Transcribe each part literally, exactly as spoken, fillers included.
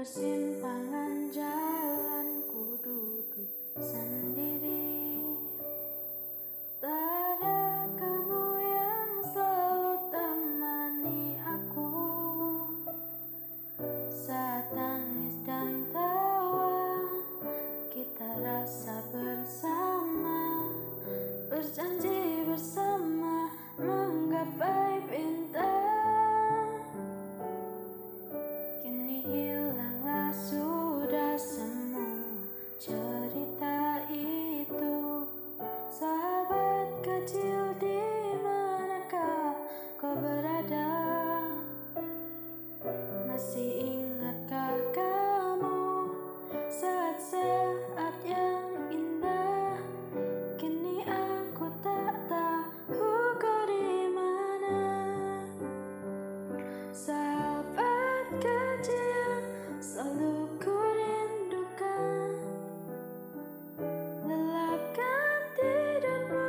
persimpangan jalan ku duduk sendiri. Tak ada kamu yang selalu temani aku saat tangis dan tawa. Kita rasa bersama, berjanji bersama menggapai bintang. Kini hilanglah sudah semua cerita itu. Sahabat kecil, di manakah kau berada? Masih ingatkah kamu saat-saat yang indah? Kini aku tak tahu kau di mana. Sahabat kecil, selalu ku rindukan. Lelapkan tidurmu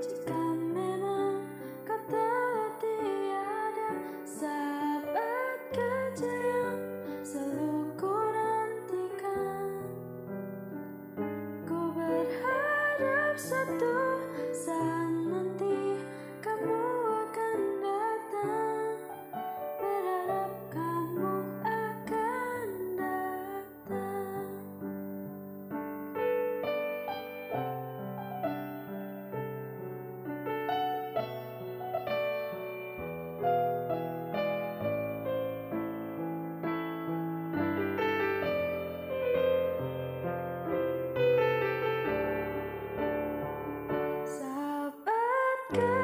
jika memang kau telah tiada. Sahabat kecil, selalu ku nantikan. Ku berharap suatu saat nanti kamu akan datang. Berharap kamu akan datang. Sahabat.